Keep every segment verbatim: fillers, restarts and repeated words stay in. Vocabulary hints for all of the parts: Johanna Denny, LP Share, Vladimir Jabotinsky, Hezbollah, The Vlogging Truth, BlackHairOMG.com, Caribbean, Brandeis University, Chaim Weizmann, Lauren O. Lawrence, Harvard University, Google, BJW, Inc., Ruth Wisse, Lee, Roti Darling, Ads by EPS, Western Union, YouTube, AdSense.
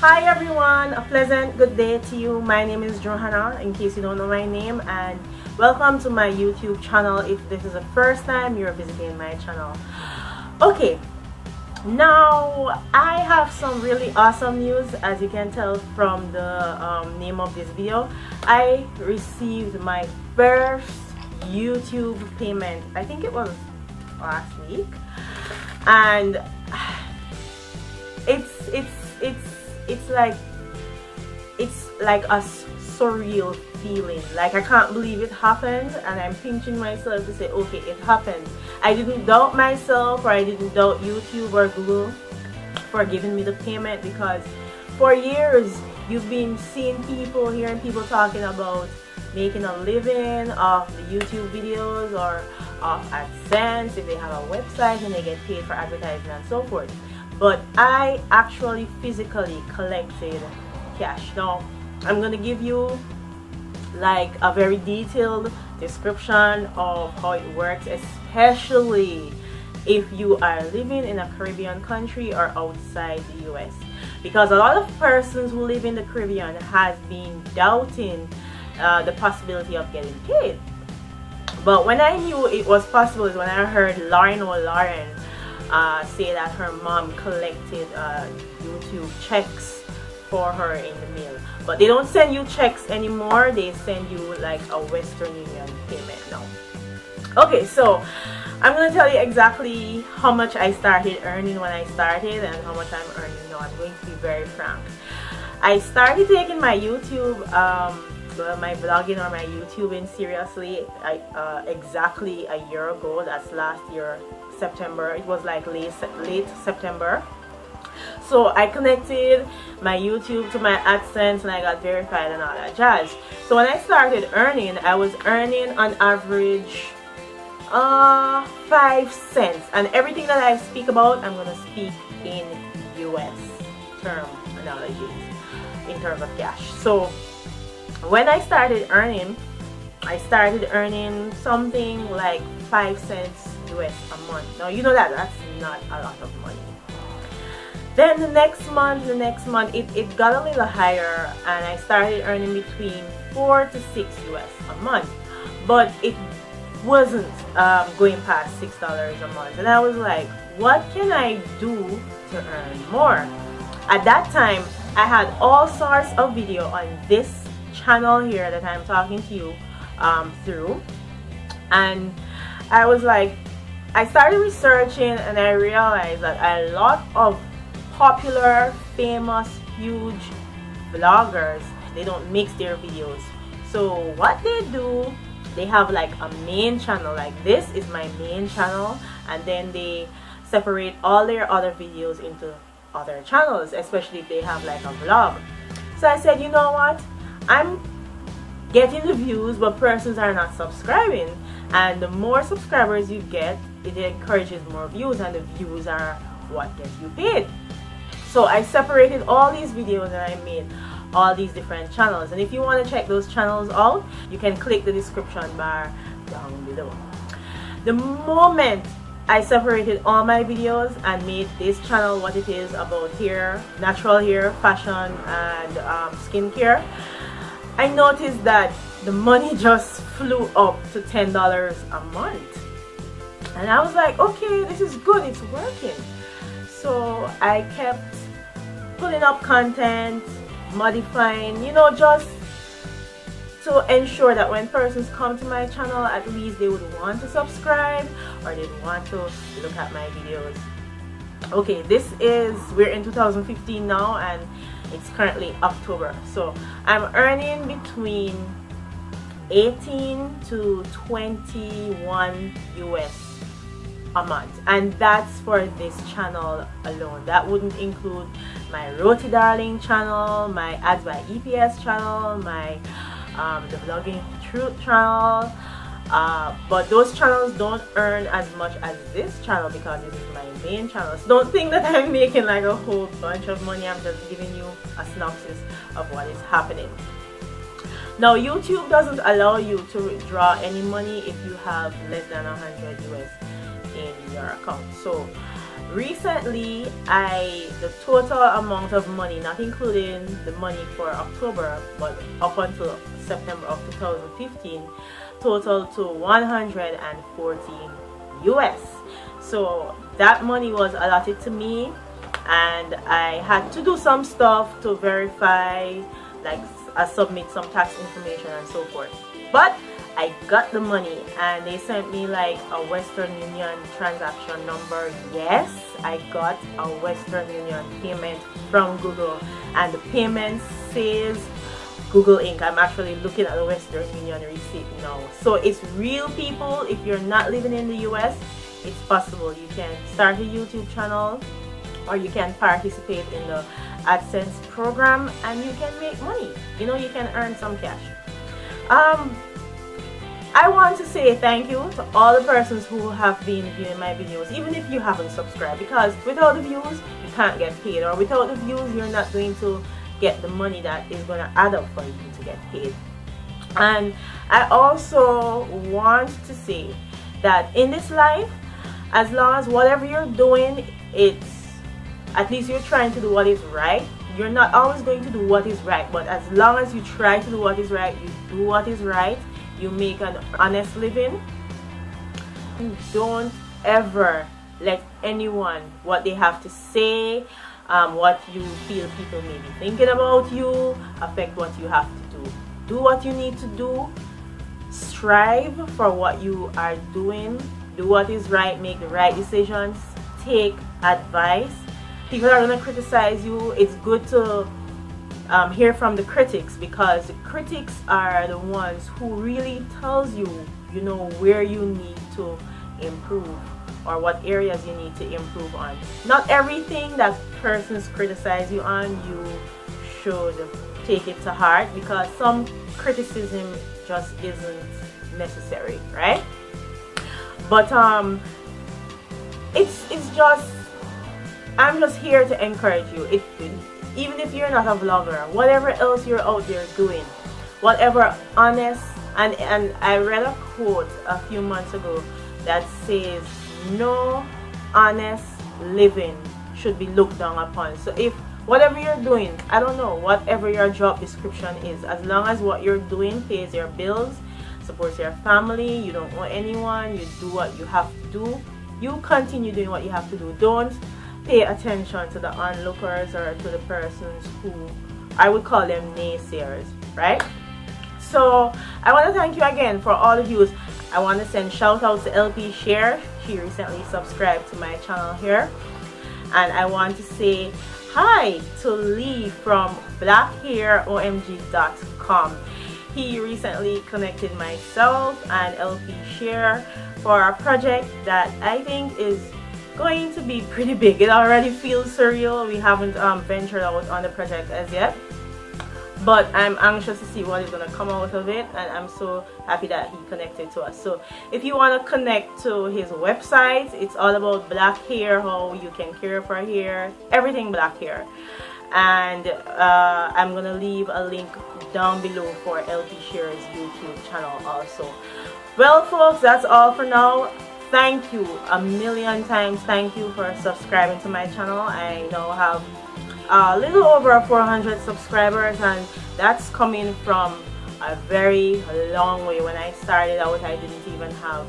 Hi everyone, a pleasant good day to you. My name is Johanna, in case you don't know my name, and welcome to my YouTube channel if this is the first time you're visiting my channel. Okay, now I have some really awesome news. As you can tell from the um, name of this video, I received my first YouTube payment. I think it was last week, and it's it's it's it's like it's like a surreal feeling. Like, I can't believe it happened, and I'm pinching myself to say, okay, it happened. I didn't doubt myself, or I didn't doubt YouTube or Google for giving me the payment, because for years you've been seeing people, hearing people talking about making a living off the YouTube videos or off AdSense if they have a website and they get paid for advertising and so forth. But I actually physically collected cash. Now, I'm gonna give you like a very detailed description of how it works, especially if you are living in a Caribbean country or outside the U S, because a lot of persons who live in the Caribbean has been doubting uh, the possibility of getting paid. But when I knew it was possible is when I heard Lauren O. Lawrence Uh, say that her mom collected uh, YouTube checks for her in the mail. But they don't send you checks anymore, they send you like a Western Union payment now. Okay, so I'm gonna tell you exactly how much I started earning when I started and how much I'm earning now. I'm going to be very frank. I started taking my YouTube, um, my vlogging or my YouTubing seriously I, uh, exactly a year ago. That's last year September. It was like late, late September. So I connected my YouTube to my AdSense and I got verified and all that jazz. So when I started earning, I was earning on average uh, five cents, and everything that I speak about, I'm gonna speak in U S term analogies in terms of cash. So when I started earning, I started earning something like five cents U S a month. Now, you know that that's not a lot of money. Then the next month, the next month, it, it got a little higher, and I started earning between four to six U S a month. But it wasn't um, going past six dollars a month. And I was like, what can I do to earn more? At that time, I had all sorts of video on this channel here that I'm talking to you um, through. And I was like, I started researching and I realized that a lot of popular, famous, huge vloggers, they don't mix their videos. So what they do, they have like a main channel, like this is my main channel, and then they separate all their other videos into other channels, especially if they have like a vlog. So I said, you know what, I'm getting the views but persons are not subscribing, and the more subscribers you get, it encourages more views, and the views are what gets you paid. So I separated all these videos and I made all these different channels, and if you want to check those channels out, you can click the description bar down below. The moment I separated all my videos and made this channel what it is about, hair, natural hair, fashion and um, skincare, I noticed that the money just flew up to ten dollars a month. And I was like, okay, this is good, it's working. So I kept pulling up content, modifying, you know, just to ensure that when persons come to my channel, at least they would want to subscribe or they'd want to look at my videos. Okay, this is, we're in two thousand fifteen now, and it's currently October, so I'm earning between eighteen to twenty-one U S a month, and that's for this channel alone. That wouldn't include my Roti Darling channel, my Ads by E P S channel, my um, The Vlogging Truth channel, uh, but those channels don't earn as much as this channel because this is my main channel. So don't think that I'm making like a whole bunch of money, I'm just giving you a synopsis of what is happening. Now, YouTube doesn't allow you to withdraw any money if you have less than one hundred U S in your account. So Recently, I the total amount of money, not including the money for October, but up until September of two thousand fifteen, totaled to one hundred fourteen U S. So that money was allotted to me, and I had to do some stuff to verify, like I submit some tax information and so forth. But I got the money, and they sent me like a Western Union transaction number. Yes, I got a Western Union payment from Google, and the payment says Google Incorporated. I'm actually looking at the Western Union receipt now. So it's real, people. If you're not living in the U S, it's possible. You can start a YouTube channel, or you can participate in the AdSense program, and you can make money. You know, you can earn some cash. Um. I want to say thank you to all the persons who have been viewing my videos, even if you haven't subscribed, because without the views you can't get paid, or without the views you're not going to get the money that is going to add up for you to get paid. And I also want to say that in this life, as long as whatever you're doing, it's at least you're trying to do what is right. You're not always going to do what is right, but as long as you try to do what is right, you do what is right, you make an honest living. Don't ever let anyone, what they have to say, um, what you feel people may be thinking about you, affect what you have to do. Do what you need to do. Strive for what you are doing. Do what is right. Make the right decisions. Take advice. People are going to criticize you. It's good to Um, hear from the critics, because the critics are the ones who really tells you, you know, where you need to improve or what areas you need to improve on. Not everything that persons criticize you on, you should take it to heart, because some criticism just isn't necessary, right? But um, it's it's just, I'm just here to encourage you. It, it Even if you're not a vlogger, whatever else you're out there doing, whatever honest, and, and I read a quote a few months ago that says, no honest living should be looked down upon. So if whatever you're doing, I don't know, whatever your job description is, as long as what you're doing pays your bills, supports your family, you don't owe anyone, you do what you have to do, you continue doing what you have to do. Don't pay attention to the onlookers or to the persons who, I would call them naysayers, right? So I want to thank you again for all the views. I want to send shout outs to L P Share. She recently subscribed to my channel here. And I want to say hi to Lee from Black Hair O M G dot com. He recently connected myself and L P Share for a project that I think is going to be pretty big. It already feels surreal. We haven't um, ventured out on the project as yet, but I'm anxious to see what is going to come out of it, and I'm so happy that he connected to us. So if you want to connect to his website, it's all about black hair, how you can care for hair, everything black hair. And uh, I'm going to leave a link down below for L P Share's YouTube channel also. Well folks, that's all for now. Thank you a million times. Thank you for subscribing to my channel. I now have a little over four hundred subscribers, and that's coming from a very long way. When I started out, I didn't even have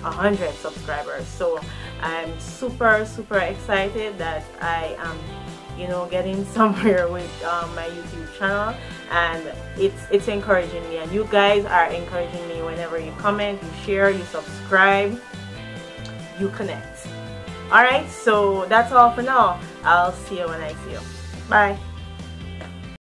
one hundred subscribers. So I'm super, super excited that I am, you know, getting somewhere with um, my YouTube channel, and it's it's encouraging me. And you guys are encouraging me whenever you comment, you share, you subscribe, you connect. All right, so that's all for now. I'll see you when I see you. Bye.